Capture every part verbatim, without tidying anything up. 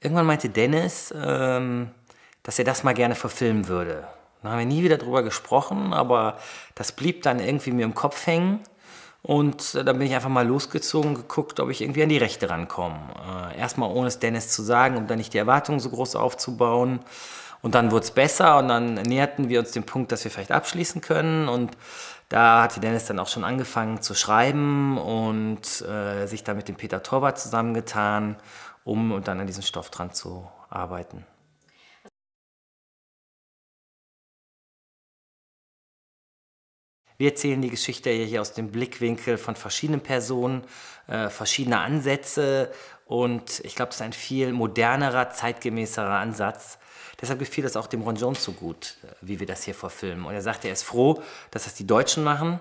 Irgendwann meinte Dennis, ähm, dass er das mal gerne verfilmen würde. Da haben wir nie wieder drüber gesprochen, aber das blieb dann irgendwie mir im Kopf hängen. Und äh, dann bin ich einfach mal losgezogen, geguckt, ob ich irgendwie an die Rechte rankomme. Äh, erstmal ohne es Dennis zu sagen, um dann nicht die Erwartungen so groß aufzubauen. Und dann wurde es besser und dann näherten wir uns dem Punkt, dass wir vielleicht abschließen können. Und da hatte Dennis dann auch schon angefangen zu schreiben und äh, sich dann mit dem Peter Thorwarth zusammengetan, um dann an diesem Stoff dran zu arbeiten. Wir erzählen die Geschichte hier aus dem Blickwinkel von verschiedenen Personen, äh, verschiedener Ansätze, und ich glaube, das ist ein viel modernerer, zeitgemäßerer Ansatz. Deshalb gefiel das auch dem Ron Jones so gut, wie wir das hier verfilmen. Und er sagte, er ist froh, dass das die Deutschen machen,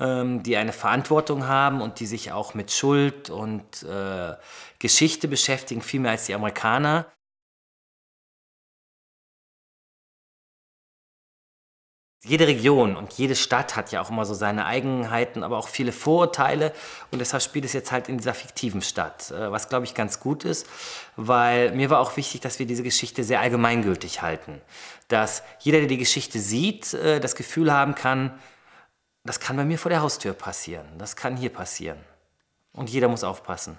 ähm, die eine Verantwortung haben und die sich auch mit Schuld und äh, Geschichte beschäftigen, viel mehr als die Amerikaner. Jede Region und jede Stadt hat ja auch immer so seine Eigenheiten, aber auch viele Vorurteile, und deshalb spielt es jetzt halt in dieser fiktiven Stadt, was, glaube ich, ganz gut ist, weil mir war auch wichtig, dass wir diese Geschichte sehr allgemeingültig halten, dass jeder, der die Geschichte sieht, das Gefühl haben kann, das kann bei mir vor der Haustür passieren, das kann hier passieren, und jeder muss aufpassen.